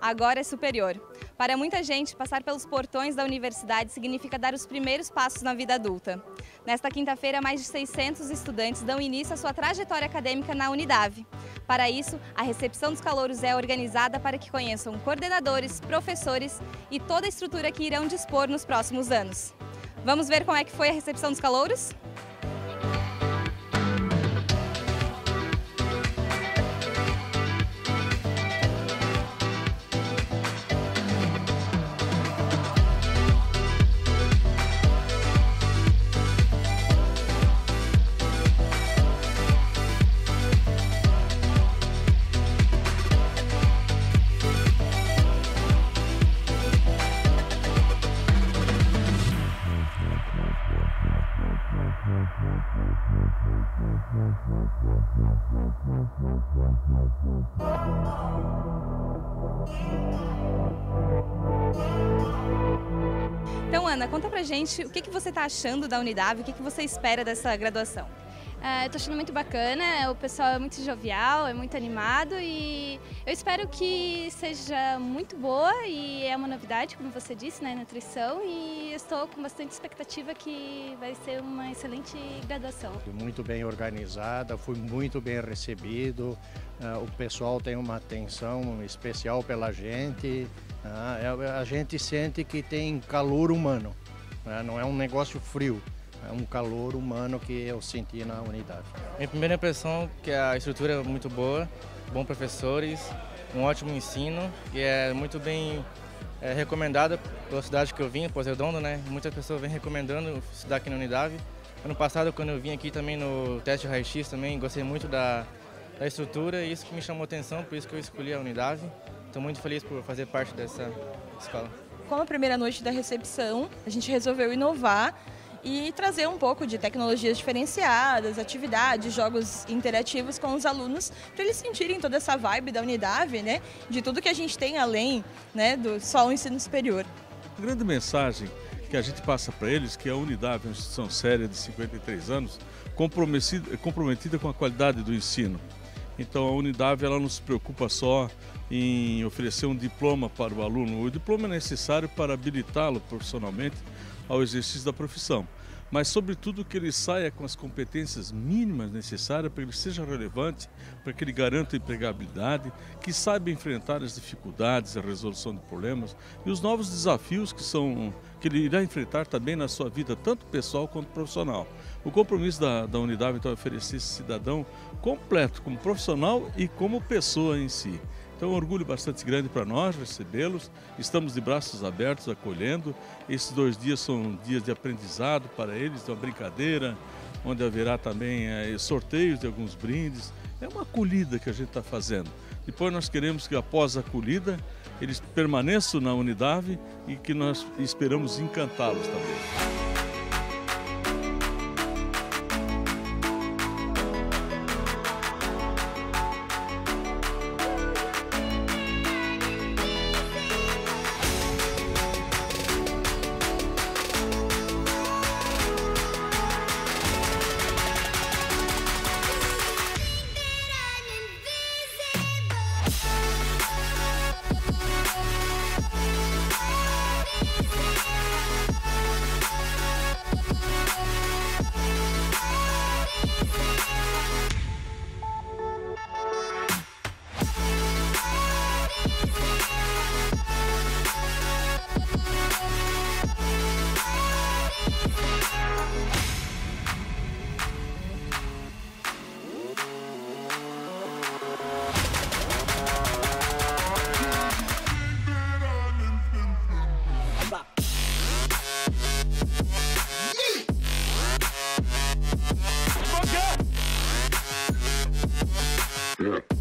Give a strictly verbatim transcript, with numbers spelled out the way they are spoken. agora é superior. Para muita gente, passar pelos portões da universidade significa dar os primeiros passos na vida adulta. Nesta quinta-feira, mais de seiscentos estudantes dão início à sua trajetória acadêmica na Unidade. Para isso, a recepção dos calouros é organizada para que conheçam coordenadores, professores e toda a estrutura que irão dispor nos próximos anos. Vamos ver como é que foi a recepção dos calouros? Então, Ana, conta pra gente o que, que você está achando da Unidade, o que, que você espera dessa graduação? Uh, eu tô achando muito bacana, o pessoal é muito jovial, é muito animado e eu espero que seja muito boa e é uma novidade, como você disse, né, nutrição, e estou com bastante expectativa que vai ser uma excelente graduação. Muito bem organizada, fui muito bem recebido, uh, o pessoal tem uma atenção especial pela gente, uh, a gente sente que tem calor humano, uh, não é um negócio frio. É um calor humano que eu senti na Unidade. Minha primeira impressão é que a estrutura é muito boa, bons professores, um ótimo ensino e é muito bem é, recomendada pela cidade que eu vim, Pós-Redondo, né? Muitas pessoas vêm recomendando estudar aqui na Unidade. Ano passado, quando eu vim aqui também no teste Raio-X, também gostei muito da, da estrutura e isso que me chamou a atenção, por isso que eu escolhi a Unidade. Estou muito feliz por fazer parte dessa escola. Como a primeira noite da recepção, a gente resolveu inovar e trazer um pouco de tecnologias diferenciadas, atividades, jogos interativos com os alunos, para eles sentirem toda essa vibe da Unidade, né, de tudo que a gente tem além, né, do só o ensino superior. A grande mensagem que a gente passa para eles que a Unidade é uma instituição séria de cinquenta e três anos, comprometida, comprometida com a qualidade do ensino. Então a Unidade ela não se preocupa só em oferecer um diploma para o aluno, o diploma é necessário para habilitá-lo profissionalmente ao exercício da profissão, mas sobretudo que ele saia com as competências mínimas necessárias para que ele seja relevante, para que ele garanta a empregabilidade, que saiba enfrentar as dificuldades, a resolução de problemas e os novos desafios que, são, que ele irá enfrentar também na sua vida, tanto pessoal quanto profissional. O compromisso da, da Unidade então, é oferecer esse cidadão completo, como profissional e como pessoa em si. Então é um orgulho bastante grande para nós recebê-los, estamos de braços abertos, acolhendo. Esses dois dias são dias de aprendizado para eles, de uma brincadeira, onde haverá também é, sorteios de alguns brindes. É uma acolhida que a gente está fazendo. Depois nós queremos que após a acolhida, eles permaneçam na Unidade e que nós esperamos encantá-los também. Yeah.